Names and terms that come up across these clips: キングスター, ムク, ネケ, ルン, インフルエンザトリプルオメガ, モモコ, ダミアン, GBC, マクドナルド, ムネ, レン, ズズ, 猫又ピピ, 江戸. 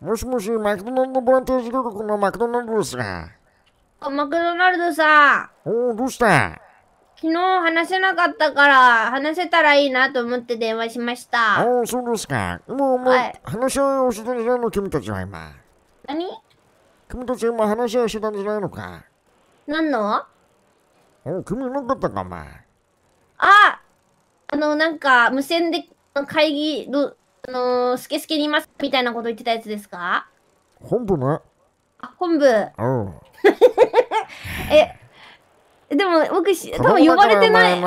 もしもし、マクドナルドボランティア事業局のマクドナルドですが。マクドナルドさ。おお、どうした？昨日話せなかったから、話せたらいいなと思って電話しました。ああ、そうですか。もう、話し合いをしてたんじゃないの、君たちは今。何？君たち今話し合いしてたんじゃないのか。何の？君なかったか、お前。あ、なんか、無線で会議、スケスケにいますみたいなこと言ってたやつですか？本部ね。あ、本部。うん。でも僕多分呼ばれてない。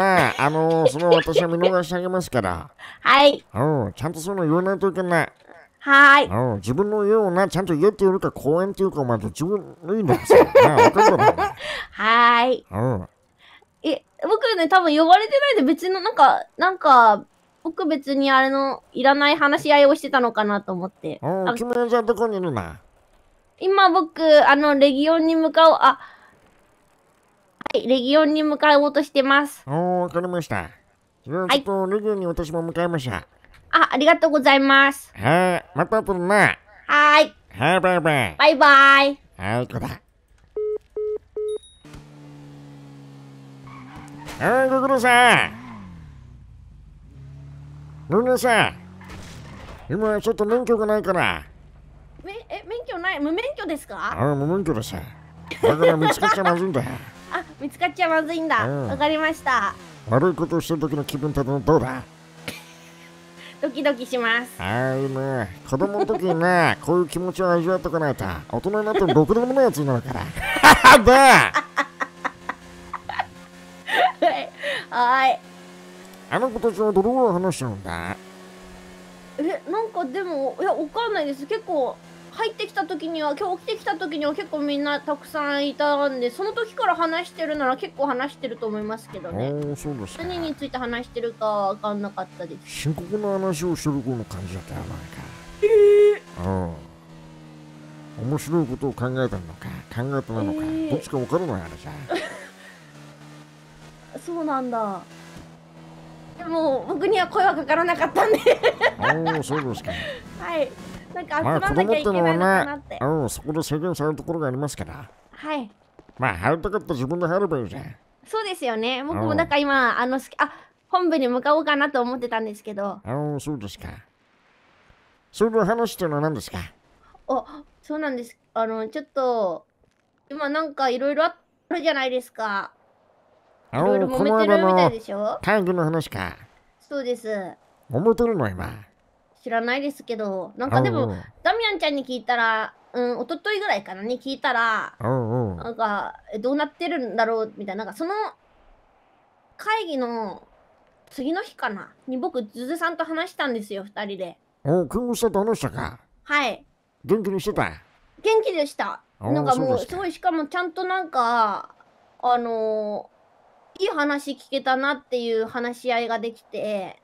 その私は見逃してあげますから。はい。ちゃんとそういうの言わないといけない。はい。自分の家をな、ちゃんと家っていうか公園っていうか、まだ自分のいいんですよ。はい。僕ね、多分呼ばれてないで、別のなんか僕別にあれのいらない話し合いをしてたのかなと思って。君はじゃあどこにいるな？今僕レギオンに向かおう。あ。レギオンに向かおうとしてます。わかりました。ちょっとレギオンに私も向かいました。あ、ありがとうございます。はい、また後でな。はい。はい、バイバイ。バイバイ。はい、こだ。はい、ご苦労さん。ご苦労さん。今ちょっと免許がないから。免許ない？無免許ですか？無免許です。だから見つかっちゃまずいんだ。あ、見つかっちゃまずいんだ。わかりました。悪いことをしてる時の気分ってどうだ？ドキドキします。はいね。子供の時にね、こういう気持ちを味わっておかないと、大人になってもろくでもないやつになるから。ははは。はい。あの子たちはどれぐらい話してるんだ？なんかでも、いや、わかんないです。結構。入ってきた時には、今日起きてきた時には結構みんなたくさんいたんで、その時から話してるなら結構話してると思いますけどね。そうですか。何について話してるかは分かんなかったです。深刻な話をしてる子の感じだったらないか。面白いことを考えたのか、考えてないのか、どっちか分からない話じゃん。そうなんだ。でも僕には声はかからなかったんで。そうですか。はい。なんか集まんなきゃいけないのかなって。そこで制限されるところがありますから。はい。まあ、入りたかったら自分で入ればいいじゃん。そうですよね。僕もなんか今、本部に向かおうかなと思ってたんですけど。そうですか。その話っていうのは何ですか？そうなんです。ちょっと、今なんかいろいろあるじゃないですか。いろいろ揉めてるみたいでしょ？会議の話か。そうです。揉めてるの今。知らないですけど、なんかでもダミアンちゃんに聞いたら、一昨日ぐらいかなに聞いたら、なんかどうなってるんだろうみたいな、なんかその会議の次の日かなに僕ズズさんと話したんですよ、2人で。看護師さんと話したか。はい。元気にしてた？元気でした。なんかもうすごい、しかもちゃんとなんかいい話聞けたなっていう話し合いができて。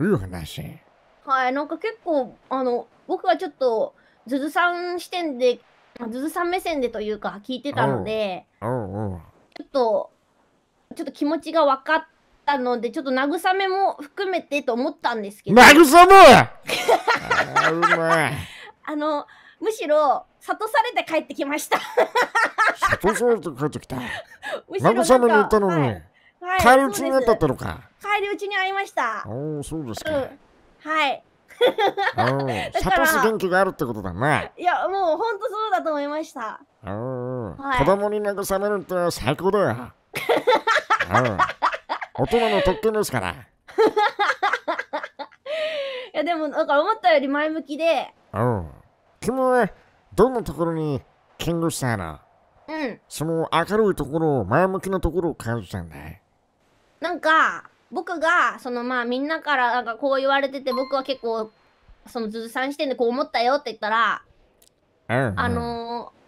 いい話。はい、なんか結構僕はちょっとズズさん視点で、ズズさん目線でというか聞いてたので、ちょっと気持ちが分かったので、ちょっと慰めも含めてと思ったんですけど。慰めむしろ諭されて帰ってきました。諭されて帰ってきた。慰めに行ったのに、はい、帰り討ちになったのか。帰り討ちに会いました。そうですか。はい。諭す元気があるってことだね。いや、もう本当そうだと思いました。子供に慰めるって最高だよ。大人の特権ですから。いや、でも、なんか思ったより前向きで。君はどんなところに見学したの？その明るいところ、前向きなところを感じたんだい。なんか。僕がまあみんなからなんかこう言われてて、僕は結構ズズさん視点でこう思ったよって言ったら、ま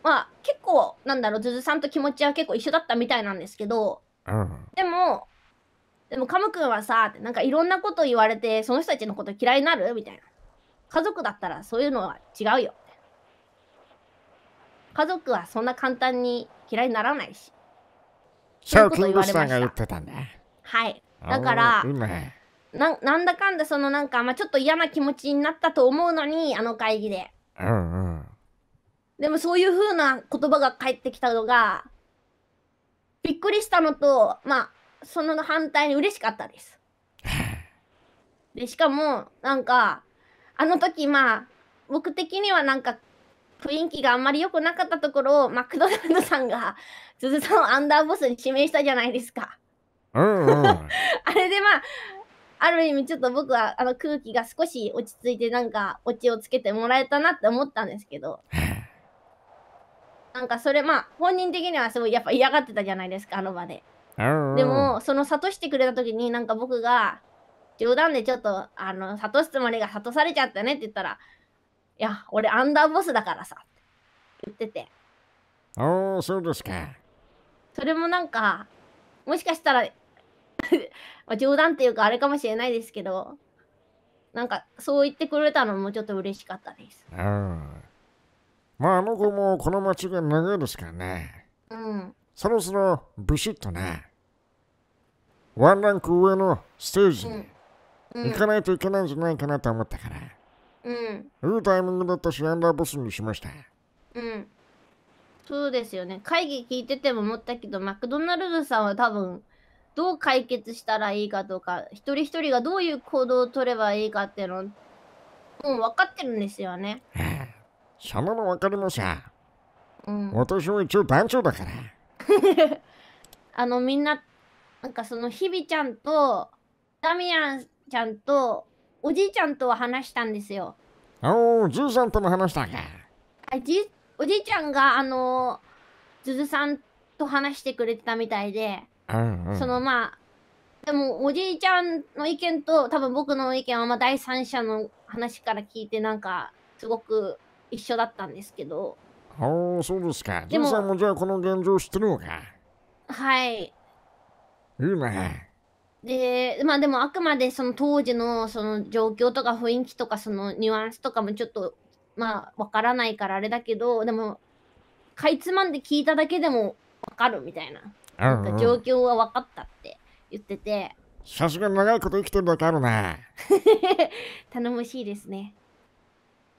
あ結構なんだろう、ズズさんと気持ちは結構一緒だったみたいなんですけど、でもカム君はさ、なんかいろんなこと言われてその人たちのこと嫌いになるみたいな、家族だったらそういうのは違うよ、家族はそんな簡単に嫌いにならないし、そういうこと言われました。はい。だから、なんだかんだそのなんか、まあ、ちょっと嫌な気持ちになったと思うのに、あの会議で。うんうん。でもそういう風な言葉が返ってきたのが、びっくりしたのと、まあ、その反対に嬉しかったです。で、しかも、なんか、あの時、まあ、僕的にはなんか、雰囲気があんまり良くなかったところを、マクドナルドさんが、鈴さんをアンダーボスに指名したじゃないですか。うんうん、あれでまあ、ある意味ちょっと僕はあの空気が少し落ち着いて、なんかオチをつけてもらえたなって思ったんですけど、なんかそれまあ本人的にはすごいやっぱ嫌がってたじゃないですか、あの場で。でもその諭してくれた時に、なんか僕が冗談でちょっとあの諭すつもりが諭されちゃったねって言ったら、いや俺アンダーボスだからさって言ってて。ああそうですか。それもなんかもしかしたら冗談っていうかあれかもしれないですけど、なんかそう言ってくれたのもちょっと嬉しかったです。まああの子もこの町が長いですからね。うん。そろそろビシッとね、ワンランク上のステージに行かないといけないんじゃないかなと思ったから。うん。いいタイミングだったし、アンダーボスにしました。うん。そうですよね。会議聞いてても思ったけど、マクドナルドさんは多分、どう解決したらいいかとか、一人一人がどういう行動を取ればいいかっていうの、もう分かってるんですよね。そんなの分かりません。うん、私は一応団長だから。みんな、なんかその日々ちゃんと、ダミアンちゃんと、おじいちゃんとは話したんですよ。おじいさんとも話したか。おじいちゃんが、ズズさんと話してくれてたみたいで、そのまあでもおじいちゃんの意見と多分僕の意見はまあ第三者の話から聞いてなんかすごく一緒だったんですけど。ああそうですか。じいさんもじゃあこの現状知ってるのか。はい。今でまあでもあくまでその当時のその状況とか雰囲気とかそのニュアンスとかもちょっとまあわからないからあれだけど、でもかいつまんで聞いただけでもわかるみたいな。なんか状況は分かったって言ってて、さすが長いこと生きてるだけあるな。頼もしいですね。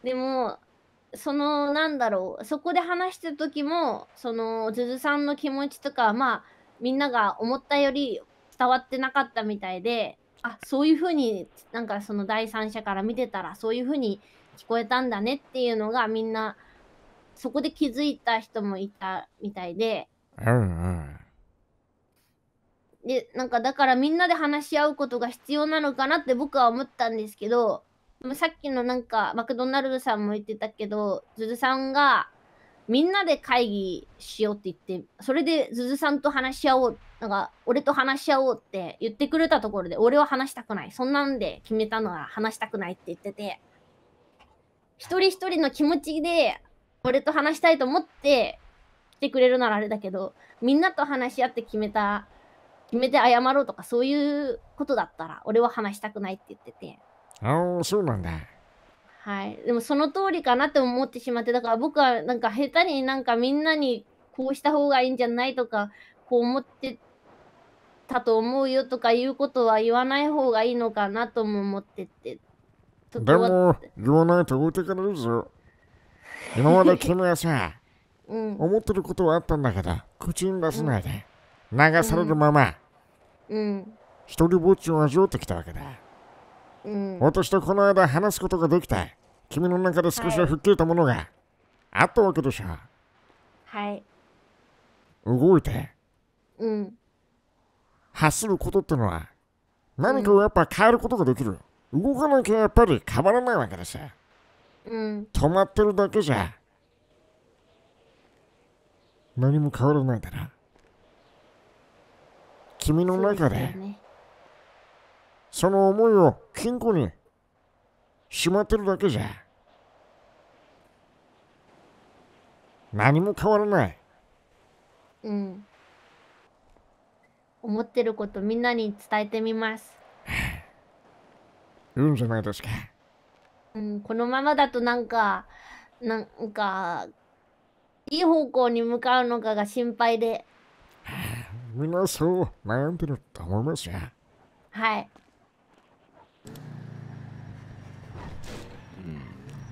でもそのなんだろう、そこで話してる時もそのズズさんの気持ちとかまあみんなが思ったより伝わってなかったみたいで、あそういうふうになんかその第三者から見てたらそういうふうに聞こえたんだねっていうのがみんなそこで気づいた人もいたみたいで。でなんかだからみんなで話し合うことが必要なのかなって僕は思ったんですけど、でもさっきのなんかマクドナルドさんも言ってたけど、ズズさんがみんなで会議しようって言って、それでズズさんと話し合おう、なんか俺と話し合おうって言ってくれたところで、俺は話したくない、そんなんで決めたのは話したくないって言ってて、一人一人の気持ちで俺と話したいと思って来てくれるならあれだけど、みんなと話し合って決めて謝ろうとかそういうことだったら俺は話したくないって言ってて。ああそうなんだ。はい。でもその通りかなって思ってしまって、だから僕はなんか下手になんかみんなにこうした方がいいんじゃないとかこう思ってたと思うよとかいうことは言わない方がいいのかなとも思ってて。でも言わないと置いてかれるぞ。今まで君はさ、思ってることはあったんだけど口に出さないで、流されるまま、一人ぼっちを味わってきたわけだ。私とこの間話すことができた。君の中で少しは吹っ切れたものがあったわけでしょ。はい。動いて、発することってのは、何かをやっぱ変えることができる。動かなきゃやっぱり変わらないわけです。止まってるだけじゃ、何も変わらないだな。君の中でその思いを金庫にしまってるだけじゃ何も変わらない。思ってることみんなに伝えてみます。いいんじゃないですか。このままだとなんかいい方向に向かうのかが心配で。みんなそう悩んでると思いますよ。はい。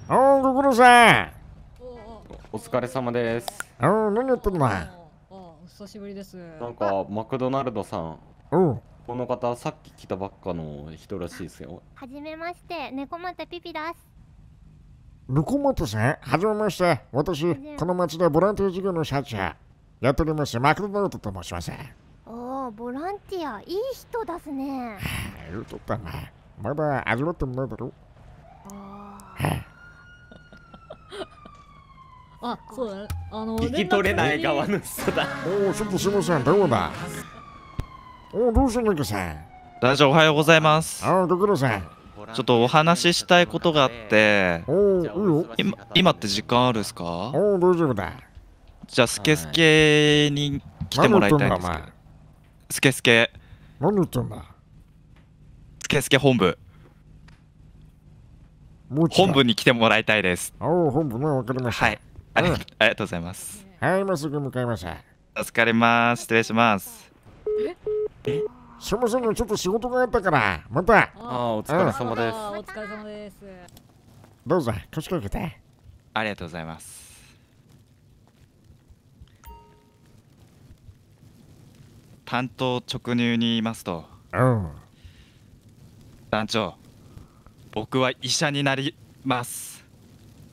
おー、ご苦労さん。お疲れ様です。おー、何やってんだ。お久しぶりです。なんか、マクドナルドさん。この方、さっき来たばっかの人らしいですよ。はじめまして、猫又ピピです。猫又さん、はじめまして。私、この町でボランティア事業の社長やっております、マクドナルドと申します。おー、ボランティア、いい人ですね。言うとったな。まだ味わってもないだろ。あ、そうだね。聞き取れない側の人だ。おお、ちょっとすみません、どうだ。おお、どうしたんだっけさ。大丈夫、おはようございます。ああ、ご苦労さん。ちょっとお話ししたいことがあって。おお、今って時間あるっすか。おお、大丈夫だ。じゃあ、スケスケに来てもらいたいんですけど。スケスケ。何言ってんだ。スケスケ本部。本部に来てもらいたいです。おお、本部ね、わかりました。はい。ありがとうございます。はい、今すぐ向かいました。助かります。失礼します。え？すみません、ちょっと仕事があったから、また。ああ、お疲れ様です。お疲れ様です。どうぞ、腰掛けて。ありがとうございます。単刀直入に言いますと。うん。団長。僕は医者になります。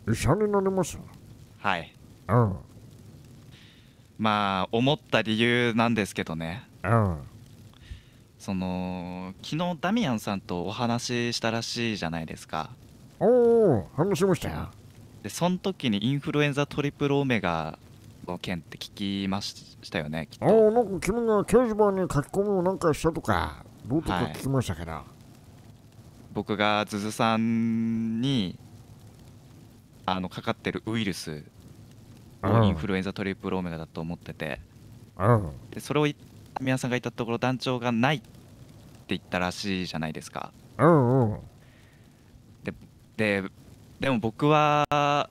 医者になります。はい。うん。まあ思った理由なんですけどね。うん。昨日ダミアンさんとお話ししたらしいじゃないですか。おお、話しましたよ。で、その時にインフルエンザトリプルオメガの件って聞きましたよね。きっと。ああ、なんか君が掲示板に書き込みをなんかしたとかどうとか聞きましたけど。はい、僕がズズさんに。かかってるウイルスをインフルエンザトリプルオメガだと思ってて、でそれを皆さんが言ったところ団長がないって言ったらしいじゃないですか。でも僕はあ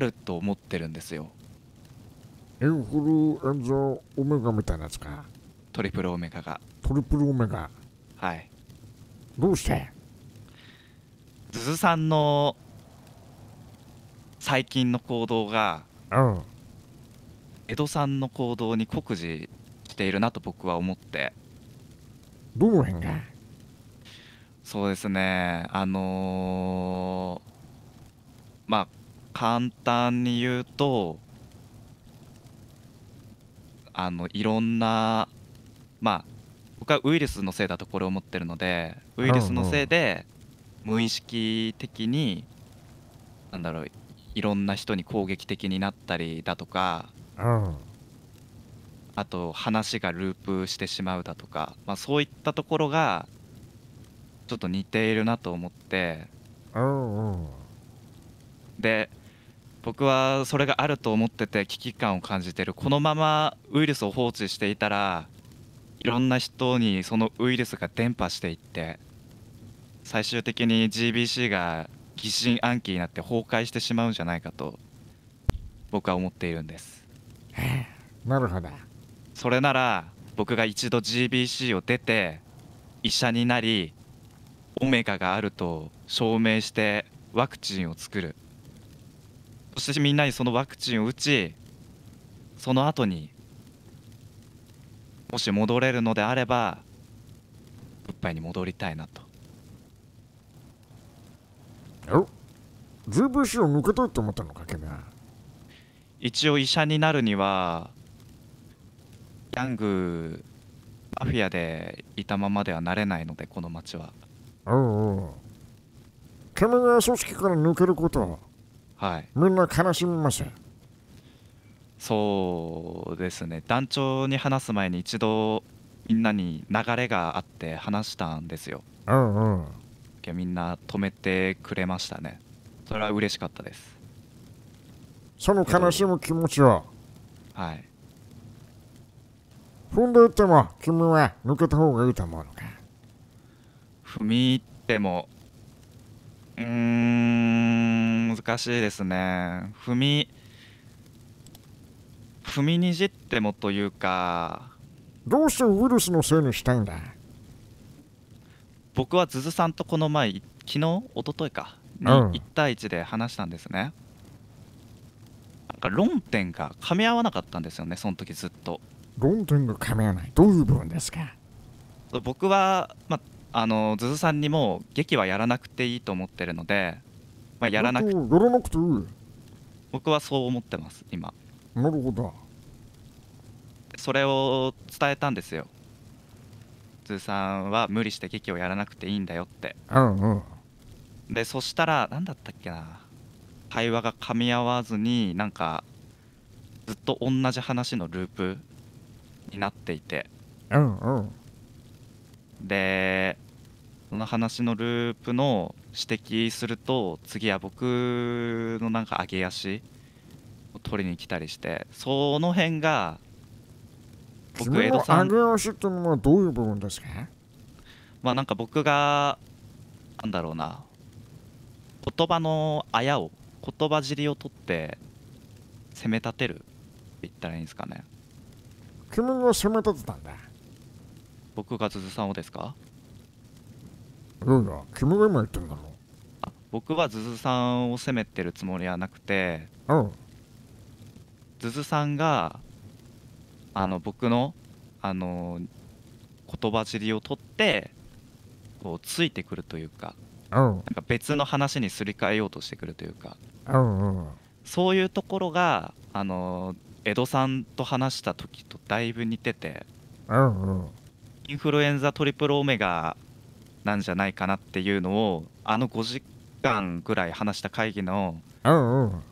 ると思ってるんですよ。インフルエンザオメガみたいなやつか。トリプルオメガが。トリプルオメガ。はい。どうしてズズさんの最近の行動が江戸さんの行動に酷似しているなと僕は思って。どの辺が。そうですね、まあ簡単に言うといろんな、まあ僕はウイルスのせいだとこれを思ってるので、ウイルスのせいで無意識的になんだろう、いろんな人に攻撃的になったりだとか、あと話がループしてしまうだとか、まあ、そういったところがちょっと似ているなと思って。で僕はそれがあると思ってて危機感を感じてる。このままウイルスを放置していたらいろんな人にそのウイルスが伝播していって最終的に GBC が疑心暗鬼になって崩壊してしまうんじゃないかと僕は思っているんです。なるほど。それなら僕が一度 GBC を出て医者になりオメガがあると証明してワクチンを作る。そしてみんなにそのワクチンを打ち、その後にもし戻れるのであれば物販に戻りたいなと。GBC を抜けたいと思ったのか君は。一応医者になるにはギャングマフィアでいたままではなれないのでこの町は。君が組織から抜けることを、はい、みんな悲しみます。そうですね、団長に話す前に一度みんなに流れがあって話したんですよ。みんな止めてくれましたね。それは嬉しかったです。その悲しむ気持ちは、はい、踏んでいっても君は抜けた方がいいと思うのか。踏み入っても難しいですね。踏みにじってもというか。どうしてウイルスのせいにしたいんだ。僕はズズさんとこの前、昨日一昨日かに1対1で話したんですね。なんか論点が噛み合わなかったんですよね、その時ずっと。論点が噛み合わない、どういう部分ですか？僕は、まあ、ズズさんにも劇はやらなくていいと思ってるので、まあ、やらなくていい、僕はそう思ってます今。なるほど。それを伝えたんですよ。ズーさんは無理して劇をやらなくていいんだよって。うんうん。で、そしたら何だったっけな。会話が噛み合わずになんかずっと同じ話のループになっていて。うんうん。で、その話のループの指摘すると次は僕のなんか上げ足を取りに来たりして、その辺が。僕江戸さん、君の上げ足っていうのはどういう部分ですか？まあなんか僕がなんだろうな、言葉のあやを、言葉尻を取って攻め立てるって言ったらいいんですかね。君が攻め立てたんだ。僕がズズさんをですか？いやいや、君が今言ってるんだろう。あ、僕はズズさんを攻めてるつもりはなくて、うん、ズズさんが僕の言葉尻を取ってこうついてくるというか、なんか別の話にすり替えようとしてくるというか、そういうところが江戸さんと話した時とだいぶ似てて、インフルエンザトリプルオメガなんじゃないかなっていうのを5時間ぐらい話した会議の2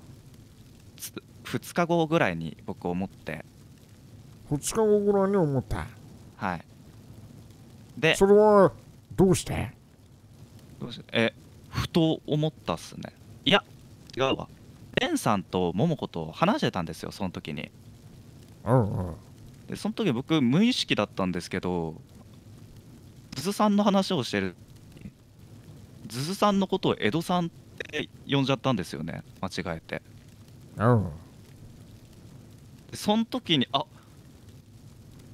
日後ぐらいに僕思って、2日後ぐらいに思った。はい。で、それはどうして？ふと思ったっすね。いや、違うわ。レンさんとモモコと話してたんですよ、その時に。うんうん。で、その時僕、無意識だったんですけど、ズズさんの話をしてる。ズズさんのことを江戸さんって呼んじゃったんですよね、間違えて。うん。で、その時に、あ、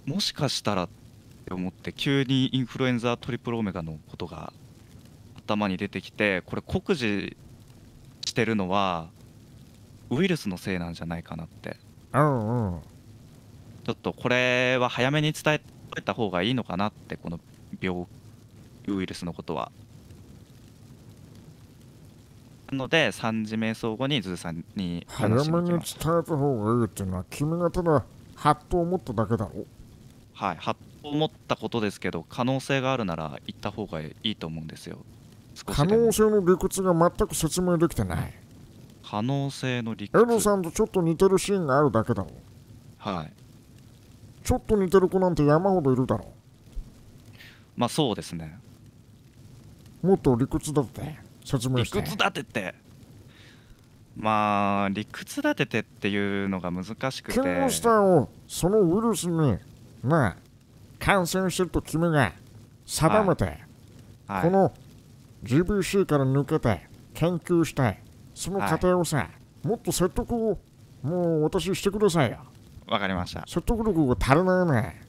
もしかしたらって思って急にインフルエンザトリプルオメガのことが頭に出てきて、これ酷似してるのはウイルスのせいなんじゃないかなって。うんうん。ちょっとこれは早めに伝えといた方がいいのかなって、この病ウイルスのことは。なので3次瞑想後にズーさんに話しに行きます。早めに伝えた方がいいっていうのは、君がただハッと思っただけだろ。はい、はっと思ったことですけど、可能性があるなら行った方がいいと思うんですよ。可能性の理屈が全く説明できてない。可能性の理屈。エドさんとちょっと似てるシーンがあるだけだろ。はい。ちょっと似てる子なんて山ほどいるだろ。まあそうですね。もっと理屈立てて説明して。理屈立てて。まあ理屈立ててっていうのが難しくて。君の下をそのウイルスにまあ感染してると君が定めて、はいはい、この GBC から抜けて研究したい、その過程をさ、はい、もっと説得をもう私してくださいよ。わかりました。説得力が足りないね。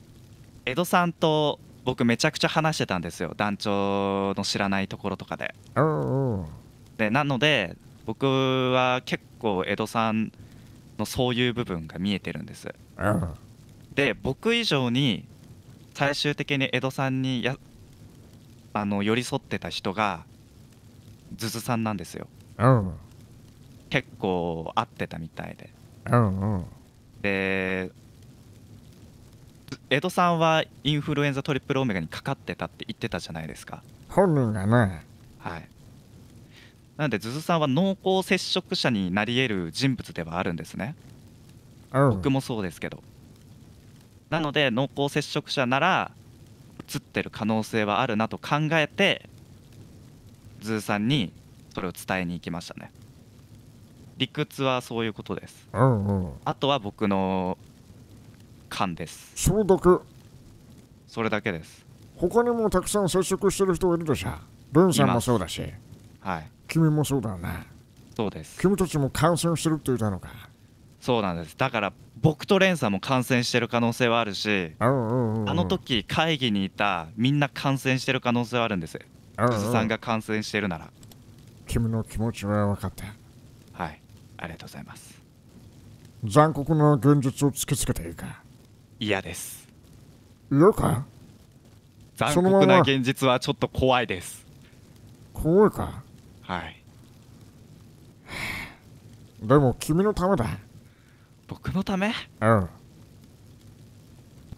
江戸さんと僕めちゃくちゃ話してたんですよ、団長の知らないところとかで。で、なので僕は結構江戸さんのそういう部分が見えてるんです。で、僕以上に最終的に江戸さんに寄り添ってた人がズズさんなんですよ。結構会ってたみたいで。で、江戸さんはインフルエンザトリプルオメガにかかってたって言ってたじゃないですか、本人がね。はい。なのでズズさんは濃厚接触者になり得る人物ではあるんですね。僕もそうですけど。なので濃厚接触者なら映ってる可能性はあるなと考えて、ズーさんにそれを伝えに行きましたね。理屈はそういうことです。あとは僕の勘です。それだけ。それだけです。他にもたくさん接触してる人がいるでしょ。ルンさんもそうだし、はい、君もそうだよね。そうです。君たちも感染してるって言ったのか。そうなんです。だから僕とレンさんも感染してる可能性はあるし、の時会議にいたみんな感染してる可能性はあるんです。ズズさんが感染してるなら。君の気持ちは分かった。はい、ありがとうございます。残酷な現実を突きつけていいか？嫌です。嫌か？残酷な現実はちょっと怖いです。怖いか？はい。でも君のためだ。僕のため？うん。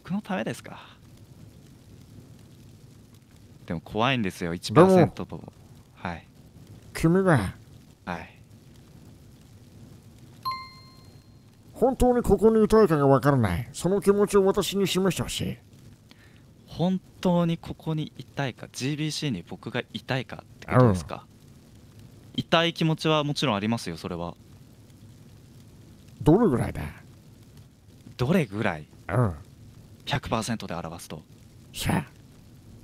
僕のためですか？でも怖いんですよ、1% も。はい。君が。はい。本当にここにいたいかがわからない。その気持ちを私に示してほしい。本当にここにいたいか、GBC に僕がいたいかってことですか？いたい気持ちはもちろんありますよ、それは。どれぐらいだ？どれぐらい？うん。100% で表すと。さあ。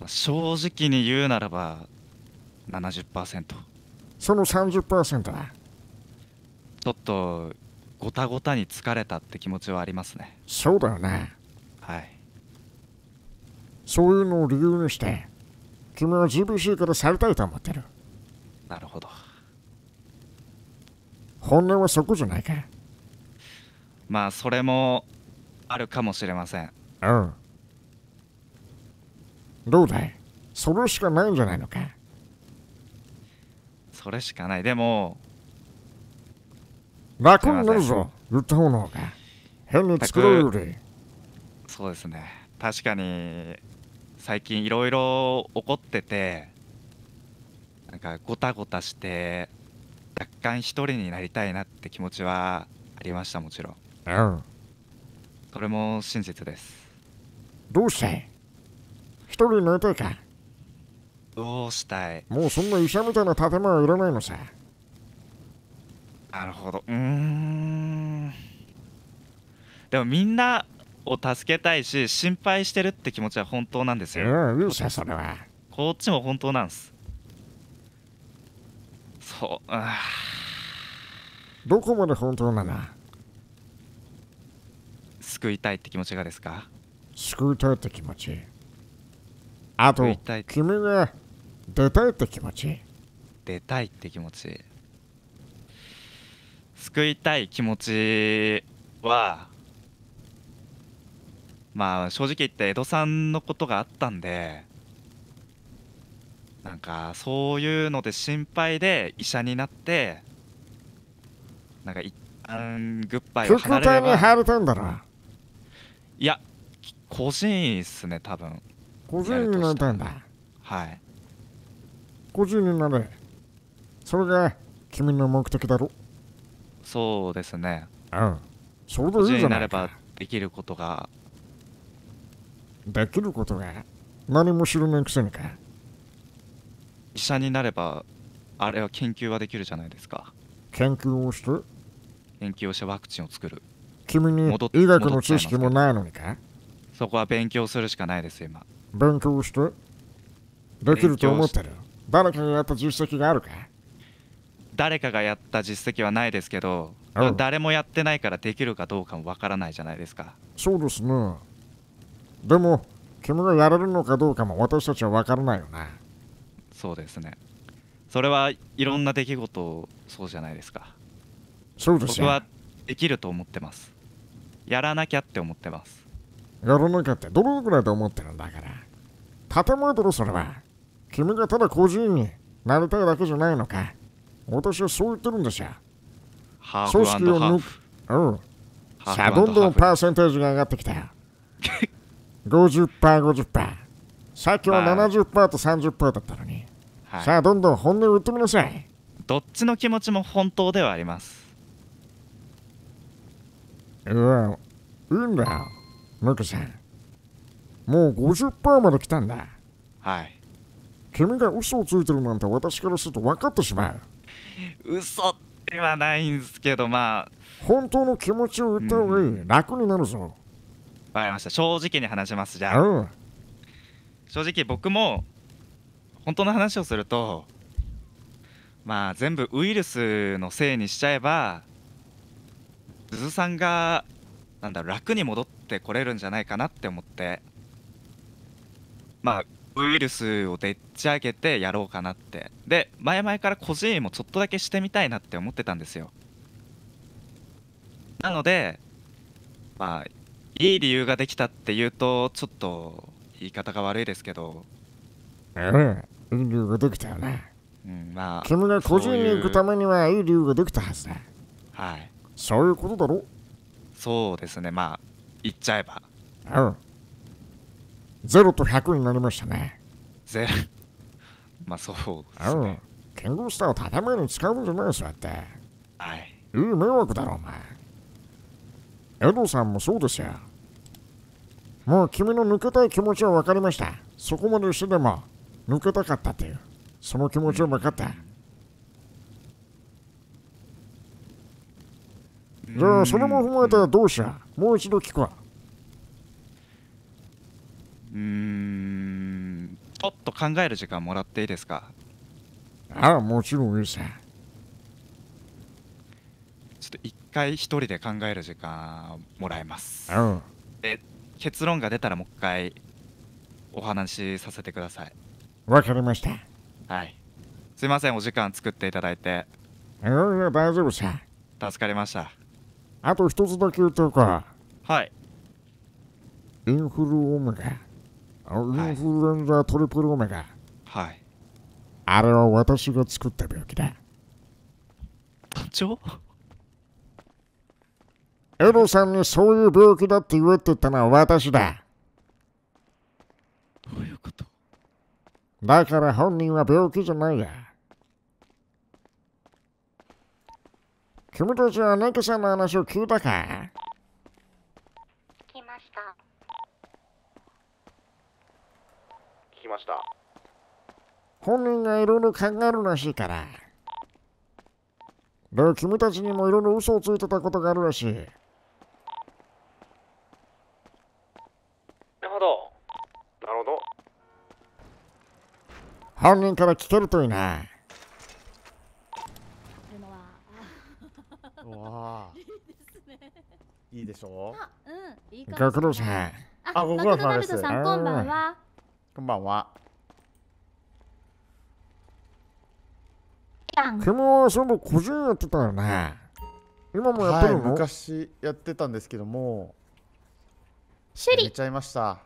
正直に言うならば 70%。 その 30% はちょっとごたごたに疲れたって気持ちはありますね。そうだよね。はい。そういうのを理由にして君は GBC から去りたいと思ってる。なるほど。本音はそこじゃないか。まあそれもあるかもしれません。うん。どうだい？それしかないんじゃないのか？それしかない。でも楽になるぞ、言った方の方が。変に作るより。そうですね。確かに最近いろいろ起こってて、なんかごたごたして若干一人になりたいなって気持ちはありました、もちろん。うん。それも真実です。どうして一人になりたいか？どうしたい？もうそんな医者みたいな建物はいらないのさ。なるほど。でもみんなを助けたいし、心配してるって気持ちは本当なんですよ。うん、うそ、それは。こっちも本当なんす。そう。どこまで本当なの？救いたいって気持ちがですか？救いたいって気持ち。あと、君が出たいって気持ち。出たいって気持ち。救いたい気持ちは、まあ正直言って江戸さんのことがあったんで、なんかそういうので心配で医者になって、なんか一旦グッバイを離れれば。副隊に入れたんだろ。いや、個人っすね、多分。個人になりたいんだ。はい。個人になれ。それが君の目的だろ。そうですね。うん。それでいいじゃないか。個人になればできることが。できることが何も知らないくせにか。医者になれば、あれは研究はできるじゃないですか。研究をして？研究をしてワクチンを作る。君に医学の知識もないのにか？そこは勉強するしかないです、今。勉強してできると思ってる。誰かがやった実績があるか？誰かがやった実績はないですけど、誰もやってないからできるかどうかもわからないじゃないですか。そうですね。でも君がやれるのかどうかも私たちはわからないよね。そうですね。それはいろんな出来事そうじゃないですか。そうですよ。僕はできると思ってます。やらなきゃって思ってます。やらなきゃってどのくらいと思ってるんだから。建前だろ、それは。君がただ個人になりたいだけじゃないのか。私はそう言ってるんですよ。ハーフ&ハーフ。うん。さあ、どんどんパーセンテージが上がってきたよ。50%、50%。さっきは 70% と 30% だったのに。はい、さあ、どんどん本音を言ってみなさい。どっちの気持ちも本当ではあります。いいんだよ。ムクさん、もう 50% まで来たんだ。はい。君が嘘をついてるなんて私からすると分かってしまう。嘘ではないんですけど、まあ。本当の気持ちを言った方がいい。楽になるぞ。わかりました。正直に話します、じゃあ。正直僕も、本当の話をすると、まあ全部ウイルスのせいにしちゃえば、ズズさんが、なんだろう、楽に戻ってこれるんじゃないかなって思って、まあウイルスをでっち上げてやろうかなって、で前々から孤児院もちょっとだけしてみたいなって思ってたんですよ。なのでまあいい理由ができたっていうとちょっと言い方が悪いですけど、いい理由ができたよね。まあ君が孤児院に行くためにはいい理由ができたはずだ。はい、そういうことだろ。そうですね、まあ言っちゃえば0と100になりましたね。0 まあそうですね。キングスターを畳めるに使うんじゃないですよって。はい、いい迷惑だろお前。エドさんもそうですよ。もう君の抜けたい気持ちは分かりました。そこまでしてでも抜けたかったっていうその気持ちは分かった。じゃあそれも踏まえたらどうしよう、もう一度聞くわ。ちょっと考える時間もらっていいですか。ああ、もちろんいいさ。ちょっと一回一人で考える時間もらえます。で、結論が出たらもう一回お話しさせてください。わかりました。はい。すいません、お時間作っていただいて。いやいや、大丈夫さ。助かりました。あと一つだけ言っておくか。はい。インフルオメガ。インフルエンザトリプルオメガ、はい、あれは私が作った病気だ。団長エドさんにそういう病気だって言えって言ったのは私だ。どういうことだから本人は病気じゃないや。君たちはネケさんの話を聞いたか。本人がいろいろ考えるらしいから。でも君たちにもいろいろ嘘をついてたことがあるらしい。なるほど。なるほど。本人から聞けるといいな。わあ。いいでしょう。いいか。ご苦労さん。あ、ご苦労さんです。こんばんは。こんばんは。君はその個人やってたよね。今もやってるの？はい、昔やってたんですけども。やめちゃいました。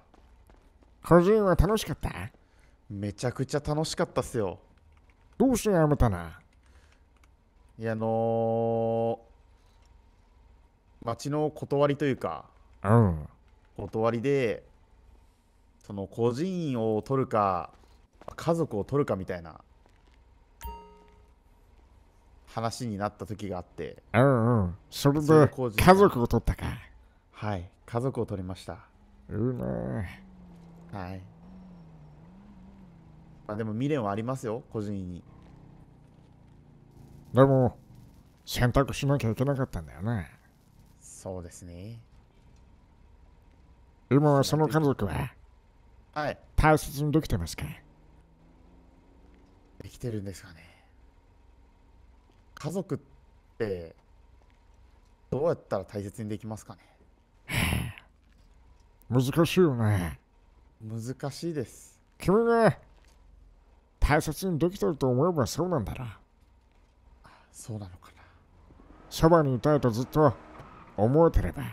個人は楽しかった？めちゃくちゃ楽しかったっすよ。どうしてやめたの？いや町の断りというか。断りで。その孤児院を取るか家族を取るかみたいな話になった時があって、それで家族を取ったか。はい、家族を取りました。はい、まあでも未練はありますよ孤児院に。でも選択しなきゃいけなかったんだよね。そうですね。今はその家族ははい、大切にできてますか？できてるんですかね。家族ってどうやったら大切にできますかね。難しいよね。難しいです。君が大切にできてると思えばそうなんだろう。そうなのかな。そばにいたいとずっと思えてれば、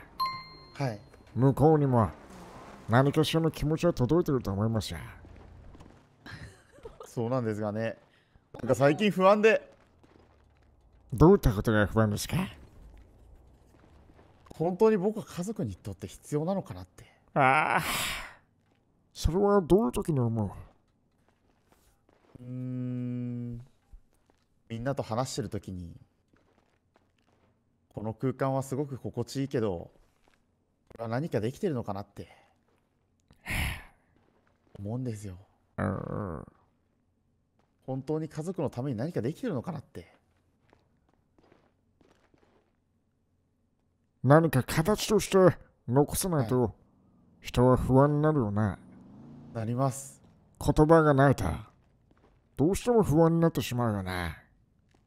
はい、向こうにも何かしらの気持ちは届いてると思いますよ。そうなんですがね。なんか最近不安で。どういったことが不安ですか？本当に僕は家族にとって必要なのかなって。ああ。それはどういう時に思う？みんなと話してる時に、この空間はすごく心地いいけど、何かできてるのかなって。思うんですよ。本当に家族のために何かできてるのかなって。何か形として残さないと人は不安になるよね。はい、なります。言葉がないとどうしても不安になってしまうよね。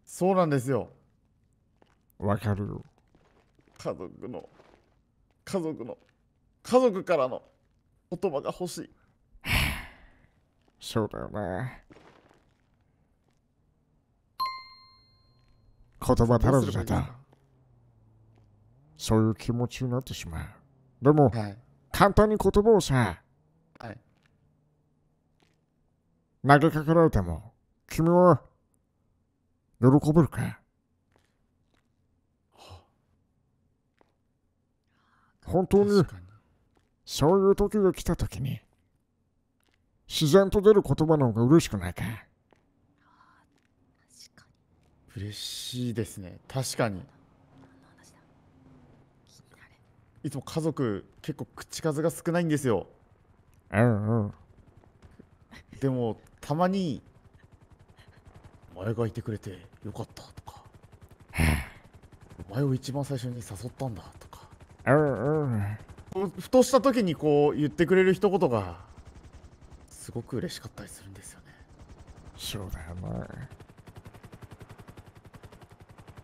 そうなんですよ。わかるよ。家族からの言葉が欲しい。そうだよね。言葉足らずだった。そういう気持ちになってしまう。でも、はい、簡単に言葉をさ、はい、投げかけられても、君は喜べるか？本当にそういう時が来た時に自然と出る言葉の方が嬉しくないか？嬉しいですね。確かにいつも家族結構口数が少ないんですよ。うんうん。でもたまにお前がいてくれてよかったとか、お前を一番最初に誘ったんだとか、ふとした時にこう言ってくれる一言がすごく嬉しかったりするんですよね。そうだよな。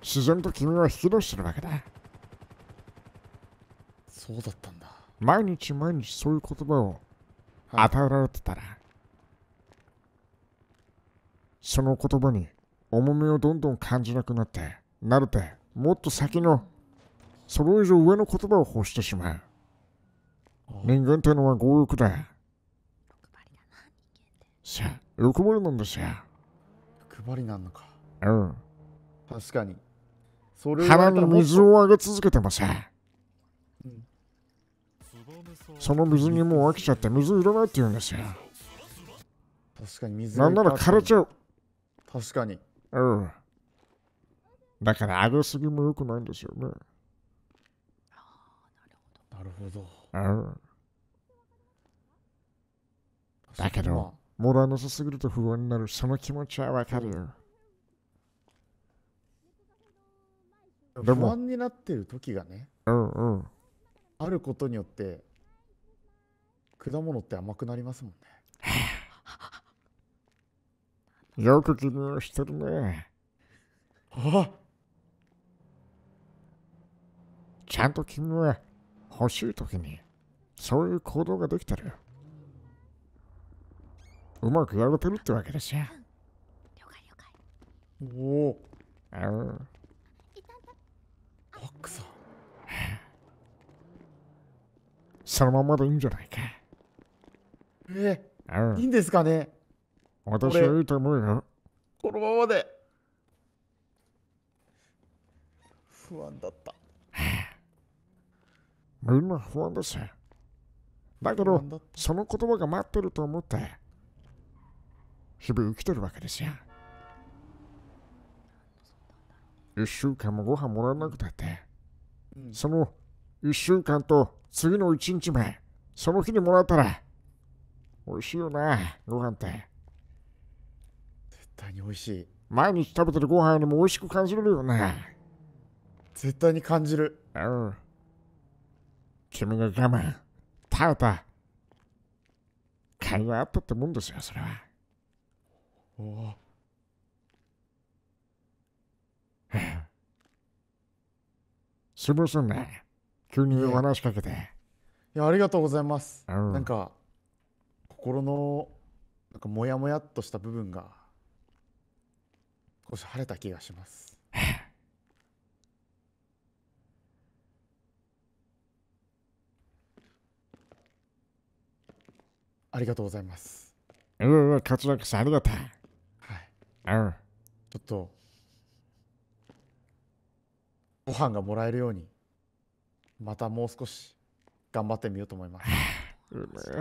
自然と君は引き出してるわけだ。そうだったんだ。毎日毎日そういう言葉を与えられてたら、はい、その言葉に重みをどんどん感じなくなって慣れて、もっと先のそれ以上上の言葉を欲してしまう。人間っていうのは強欲だ。さあ、欲張りなんですよ。欲張りなんのか。うん。確かに。それ腹に水をあげ続けてます。うん、その水にもう飽きちゃって水いらないって言うんですよ。確かに水なんなら枯れちゃう。確かに。うん。だからあげすぎもよくないんですよね。なるほど。うん。だけど、もらえなさすぎると不安になる、その気持ちはわかるよ。不安になってる時がね、うんうん。あることによって、果物って甘くなりますもんね。よく気分をしてるね。ああ、ちゃんと君は欲しいときにそういう行動ができてる。うまくやれてるってわけですよ。おお。うん。奥さん。そのままでいいんじゃないか。いいんですかね。私はいいと思うよ。このままで。不安だった。みんな不安です。だけど、その言葉が待ってると思って、日々生きてるわけですよ。1週間もご飯もらえなくたって、その1週間と次の1日目、その日にもらったら、美味しいよな、ご飯って。絶対に美味しい。毎日食べてるご飯よりも美味しく感じるよね。絶対に感じる。うん。君が我慢、食べた、甲斐があったってもんですよ、それは。おお。すみませんね。急にお話しかけて。いや、ありがとうございます。うん、なんか、心の、なんかモヤモヤっとした部分が、少し晴れた気がします。ありがとうございます。こちらこそありがとう。はい。ちょっと、ご飯がもらえるように、またもう少し頑張ってみようと思います。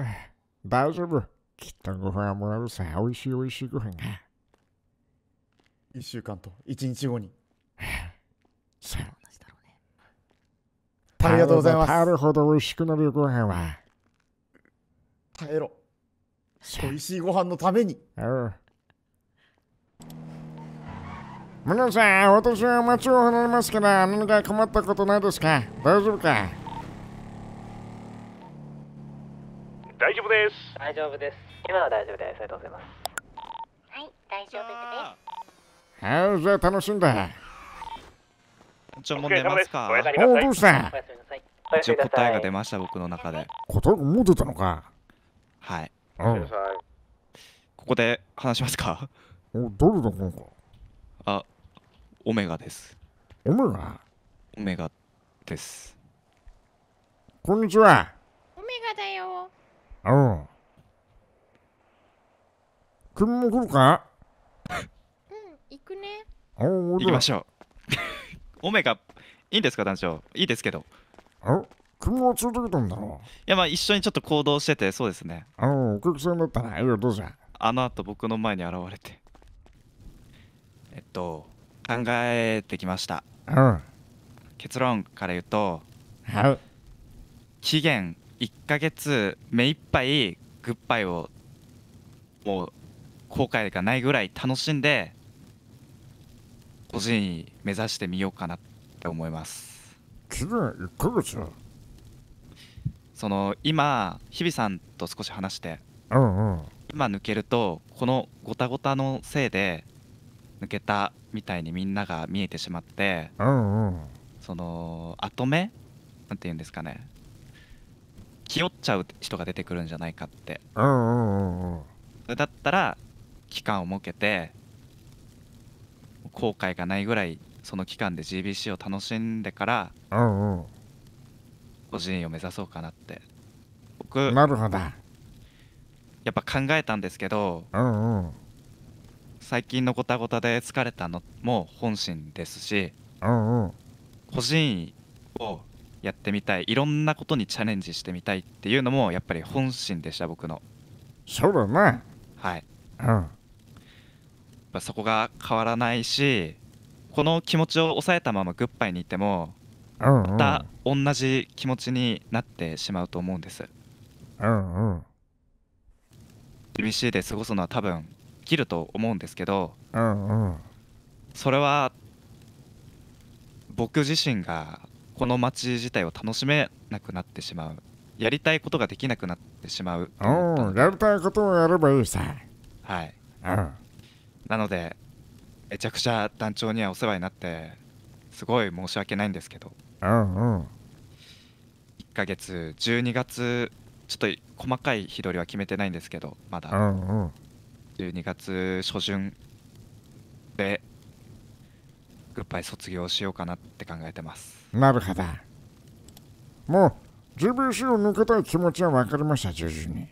大丈夫。きっとご飯はもらうさ。おいしいおいしいご飯が。1週間と1日後に。ありがとうございます。なるほど、おいしくなるよ、ご飯は。帰ろう。おいしいご飯のために。皆さん、私は町を離れますから、何か困ったことないですか？大丈夫か？大丈夫です。大丈夫です。今は大丈夫です。ありがとうございます。はい、大丈夫です。はい、じゃあ楽しんだ。じゃあもう出ますか。おお、どうした？一応答えが出ました、僕の中で。答えがもう出たのか。はい。ここで話しますか。お、どれだこの子。あ、オメガです。オメガ。オメガです。こんにちは。オメガだよ。ああ。君も来るか。うん、行くね。ああ、行きましょう。オメガ、いいんですか団長。いいですけど。あ、君は連れてきたんだろう。いや、まあ一緒にちょっと行動してて、そうですね。ああ、お客さんだったら、いや、どうぞ。あの後僕の前に現れて。考えてきました。うん、結論から言うと、はい、期限1ヶ月目いっぱいグッバイをもう後悔がないぐらい楽しんで個人目指してみようかなって思います。期限1ヶ月その今日比さんと少し話して、うんうん、今抜けるとこのゴタゴタのせいで抜けたみたいにみんなが見えてしまって、うんうん、その後目なんて言うんですかね、気負っちゃう人が出てくるんじゃないかって、それだったら期間を設けて後悔がないぐらいその期間で GBC を楽しんでから、個人を目指そうかなって僕なるほどやっぱ考えたんですけど、最近のゴタゴタで疲れたのも本心ですし、個人をやってみたい、いろんなことにチャレンジしてみたいっていうのもやっぱり本心でした僕の。そうだね。はい、そこが変わらないし、この気持ちを抑えたままグッバイにいても、また同じ気持ちになってしまうと思うんです。GBC で過ごすのは多分できると思うんですけど、それは僕自身がこの街自体を楽しめなくなってしまう、やりたいことができなくなってしまう。やりたいことをやればいいさ。はい、なのでめちゃくちゃ団長にはお世話になってすごい申し訳ないんですけど、1ヶ月12月ちょっと細かい日取りは決めてないんですけどまだ、12月初旬でグッバイ卒業しようかなって考えてます。なるほど。もう GBC を抜けたい気持ちは分かりました。徐々に。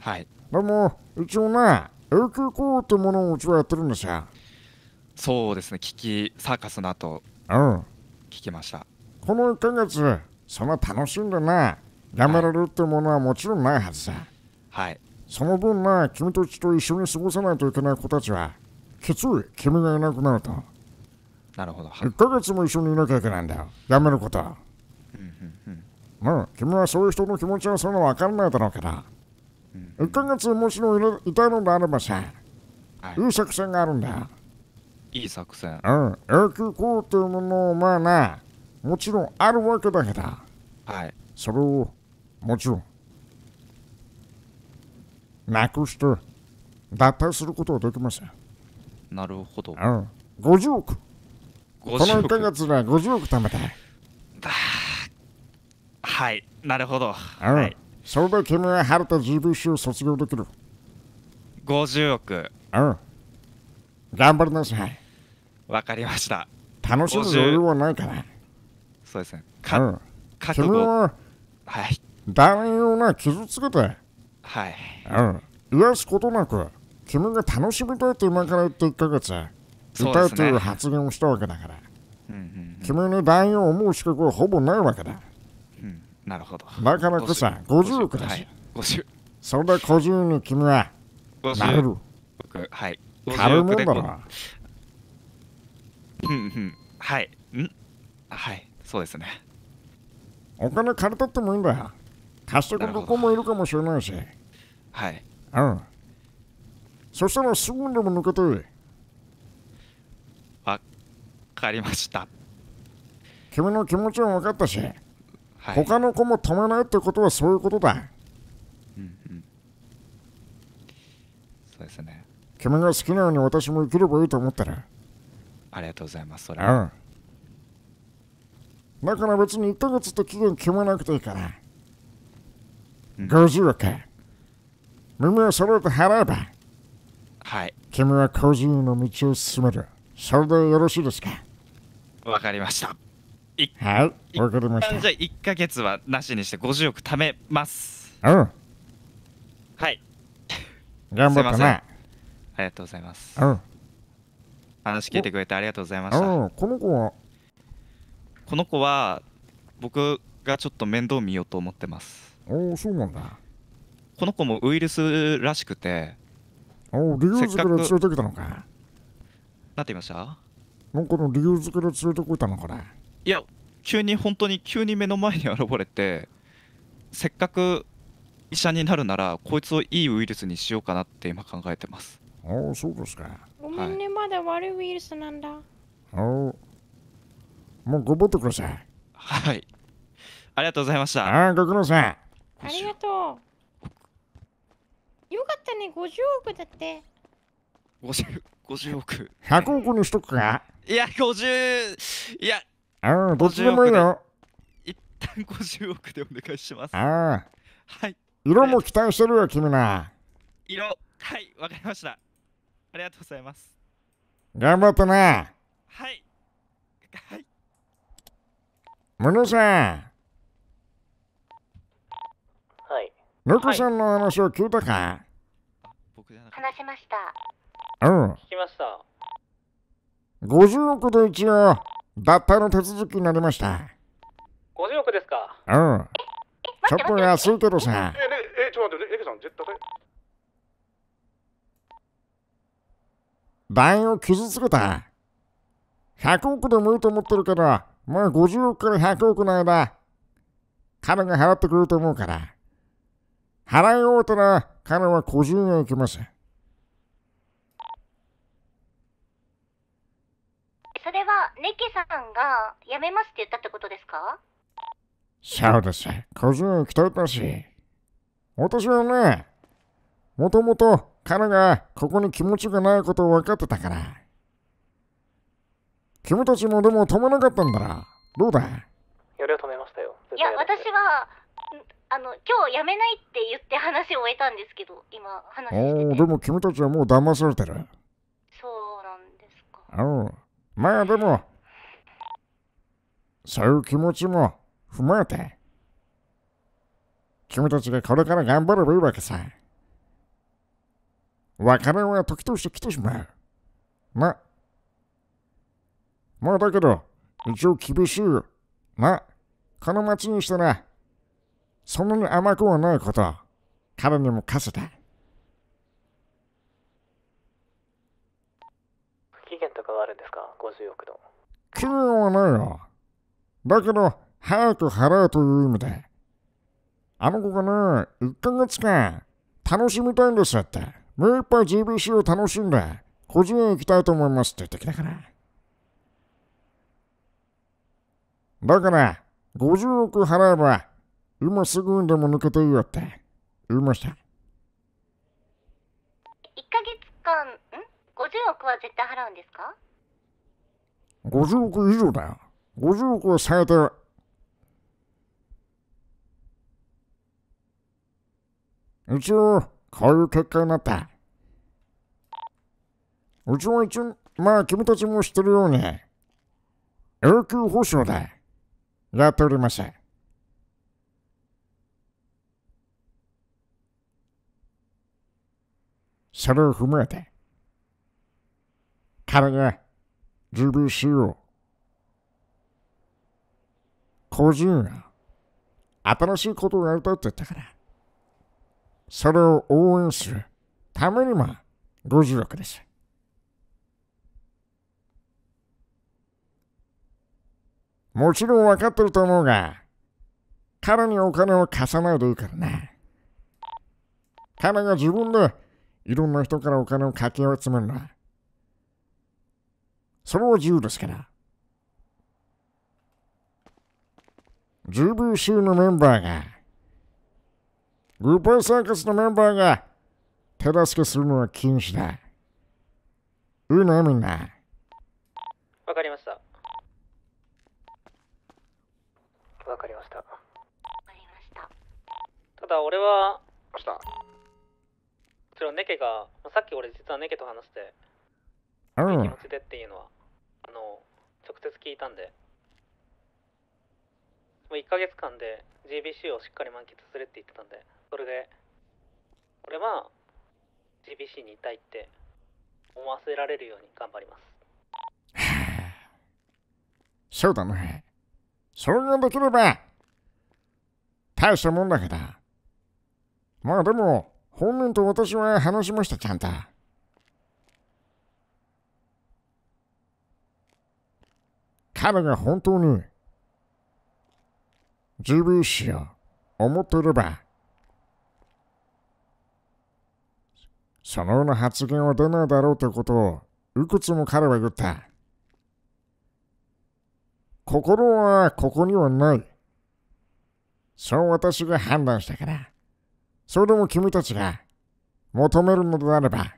はい、でも一応な永久公ってものをうちはやってるんですよ。そうですね、サーカスの後聞きました。この1ヶ月その楽しんでなやめられるってものはもちろんないはずさ。はい、その分な、君たちと一緒に過ごさないといけない子たちは、きつい、君がいなくなると。なるほど。1ヶ月も一緒にいなきゃいけないんだよ、やめることは。まあ、君はそういう人の気持ちはそんな分からないだろうけど、1ヶ月もしのいたのであればさ、いい作戦があるんだよ。いい作戦。永久公っていうものをまあな、もちろんあるわけだけど、はい。それを、もちろん、なくして脱退することはできません。なるほど。50億。この1ヶ月で50億貯めたい。はい、なるほど。はい。それで君は晴れた GBC を卒業できる。50億。頑張りなさい。わかりました。楽しむ余裕はないから。そうですね。覚悟。君は、はい。誰をな、傷つけて。はい、癒すことなく君が楽しみたいと今から言って1ヶ月いたいという発言をしたわけだから、君に代用を思う資格はほぼないわけだ。なるほど。だからこそ50億です。50。それで50に君はなれる。はい。軽いもんだろ。はい。はい。そうですね。お金借りたってもいいんだよ。貸してくれる子もいるかもしれないし。はい。そしたらすぐにでも抜けて。わかりました。君の気持ちは分かったし、他の子も止めないってことはそういうことだ。そうですね。君が好きなように私も生きればいいと思ったら。ありがとうございます。それは。だから別に1ヶ月って期限決めなくていいから。50億。耳を揃えて払えばはい。君は個人の道を進める。それでよろしいですか？わかりました。はい、わかりました。じゃあ1ヶ月はなしにして50億貯めます。うん。はい。頑張ったな。ありがとうございます。うん。話聞いてくれてありがとうございました。うん。この子は？この子は僕がちょっと面倒見ようと思ってます。おお、そうなんだ。この子もウイルスらしくて。おお、理由作ら連れてきたのか。なんて言いました？なんかの理由作ら連れてこいたのかな。いや、本当に急に目の前に現れて、せっかく医者になるならこいつをいいウイルスにしようかなって今考えてます。ああ、そうですか。ごめんね、はい、まだ悪いウイルスなんだ。ああ、もう頑張ってください。はい、ありがとうございました。ああ、ご苦労さん。ありがとう。よかったね、50億だって。50億。100億にしとくか。いや、50、いや、ああ、どっちでもいいよ。一旦50億でお願いします。ああ、はい。色も期待してるよ、君な。色、はい、わかりました。ありがとうございます。頑張ったな。はい。はい。ムネさん。はい。ムネさんの話を聞いたか。僕じゃなくて。話しました。うん。聞きました。50億で一応、脱退の手続きになりました。50億ですか。うん。ちょっと安いけどさ。ちょっと待って、レケさん、絶対。団を傷つけた。100億でもいいと思ってるけど、もう50億から100億の間、彼が払ってくれると思うから。払い終わったら、彼は個人へ行きます。それはネケさんが辞めますって言ったってことですか？そうです。個人を鍛えたし、私はね、もともと彼がここに気持ちがないことを分かってたから。君たちもでも止めなかったんだな。どうだ？やれは止めましたよ。いや、私は今日辞めないって言って話を終えたんですけど、今話してて。でも君たちはもう騙されてる。そうなんですか。まあでも、そういう気持ちも踏まえて、君たちがこれから頑張ればいいわけさ。別れは時として来てしまう。まあだけど、一応厳しいよ。この町にしたら、そんなに甘くはないこと、彼にも課せた。期限はないよ。だけど、早く払うという意味で。あの子がね、1ヶ月間、楽しみたいんですって。目いっぱい GBC を楽しんで、個人へ行きたいと思いますって言ってきたから。だから、50億払えば、今すぐにでも抜けていいよって言いました。1ヶ月間、50億は絶対払うんですか？50億以上だよ。50億は最低。一応、こういう結果になった。うちは一応、まあ君たちも知ってるように、永久保証でやっております。それを踏まえて、彼が、GBC を個人が新しいことをやりたいって言ったから、それを応援するためにも50億です。もちろん分かってると思うが、彼にお金を貸さないでいいからな。彼が自分でいろんな人からお金をかき集めるのは、それは自由ですから。GBC のメンバーが、グループサーカスのメンバーが手助けするのは禁止だ。いいね、みんな。わかりました。わかりました。わかりました。ただ、俺は、ちろんネケが、さっき俺実はネケと話して、いい気持ちでっていうのは、直接聞いたんで、もう1ヶ月間で GBC をしっかり満喫するって言ってたんで、それで、俺は GBC にいたいって思わせられるように頑張ります。そうだね。それができれば、大したもんだけど。まあでも、本人と私は話しました、ちゃんと。彼が本当に、GBC を思っていれば、そのような発言は出ないだろうということを、いくつも彼は言った。心はここにはない。そう私が判断したから。それでも君たちが求めるのであれば、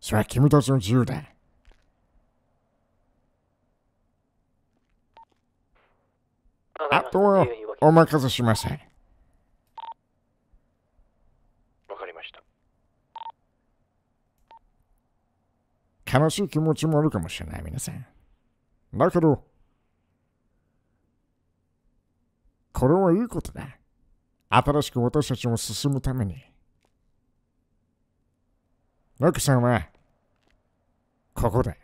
それは君たちの自由だ。あとはお任せしません。わかりました。悲しい気持ちもあるかもしれない、皆さん。だけど、これはいいことだ。新しく私たちも進むために。ネケさんは、ここで、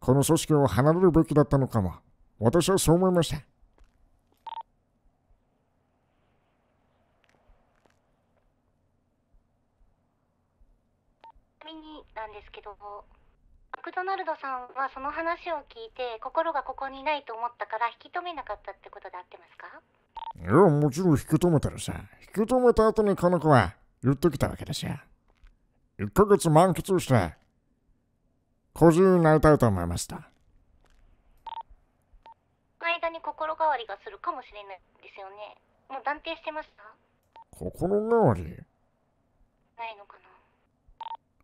この組織を離れるべきだったのかも。私はそう思いました。ミニなんですけども。マクドナルドさんはその話を聞いて心がここにないと思ったから引き止めなかったってことで合ってますか？いや、もちろん引き止めたらさ。引き止めた後にこの子は言ってきたわけですよ。1ヶ月満喫して、孤児になりたいと思いました。間に心変わりがするかもしれないですよね。もう断定してました？心変わり？ないのかな？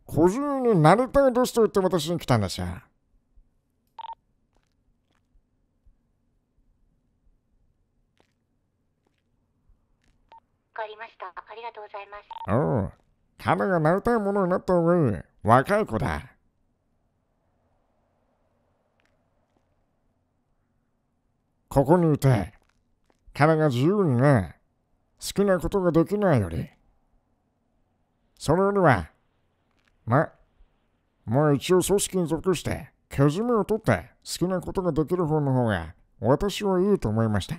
個人になりたいですと言って私に来たんですよ。わかりました。ありがとうございます。おう、彼がなりたいものになった方がいい。若い子だ。ここにいて、彼が自由にね、好きなことができないより、それよりは、まあ一応組織に属して、けじめを取って好きなことができる方の方が私はいいと思いました。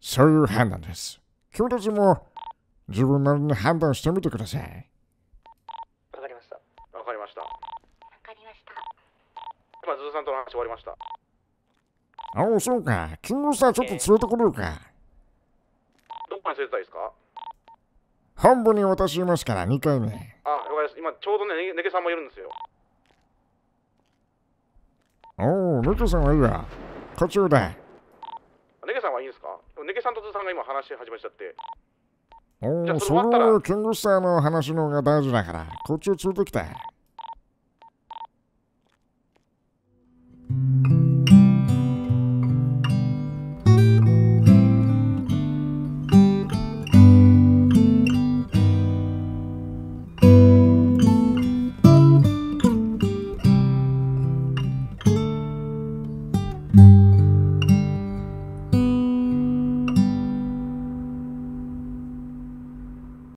そういう判断です。君たちも自分なりに判断してみてください。わかりました。わかりました。わかりました。今、ズーさんとの話終わりました。ああ、そうか。君をさ、ちょっと連れてこれるか。どこまで連れてたいですか？本部に私いますから、2回目。あ、わかりました。今、ちょうどね、ネケさんもいるんですよ。おお、ネケさんはいいわ。こっちをだ。ネケさんはいいんですか？ネケさんとズーさんが今話し始めちゃって。おお、それはキングスターの話の方が大事だから、こっちを連れてきた。